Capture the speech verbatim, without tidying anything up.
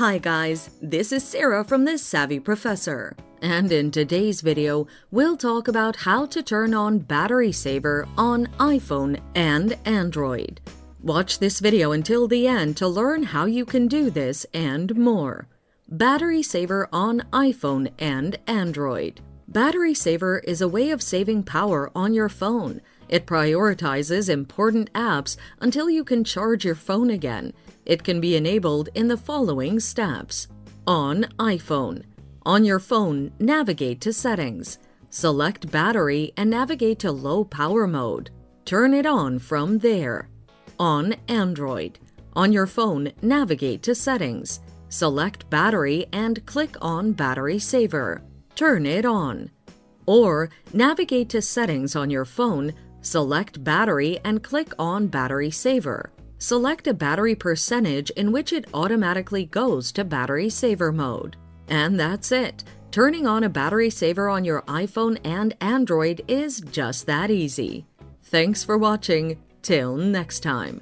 Hi guys, this is Sarah from The Savvy Professor, and in today's video, we'll talk about how to turn on battery saver on iPhone and Android. Watch this video until the end to learn how you can do this and more. Battery saver on iPhone and Android. Battery saver is a way of saving power on your phone. It prioritizes important apps until you can charge your phone again. It can be enabled in the following steps. On iPhone. On your phone, navigate to Settings. Select Battery and navigate to Low Power Mode. Turn it on from there. On Android. On your phone, navigate to Settings. Select Battery and click on Battery Saver. Turn it on. Or, navigate to Settings on your phone, select Battery and click on Battery Saver. Select a battery percentage in which it automatically goes to battery saver mode. And that's it. Turning on a battery saver on your iPhone and Android is just that easy. Thanks for watching. Till next time.